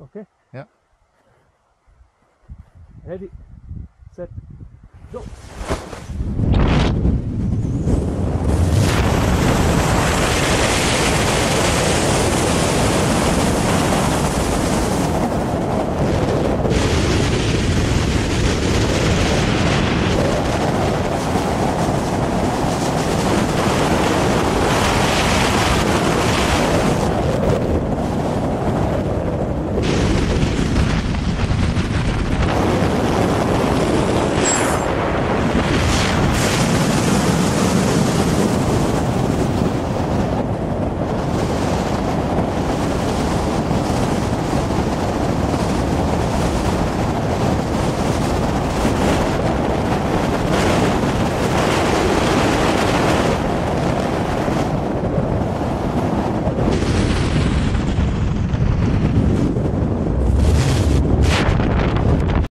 Okay? Yeah. Ready, set, go.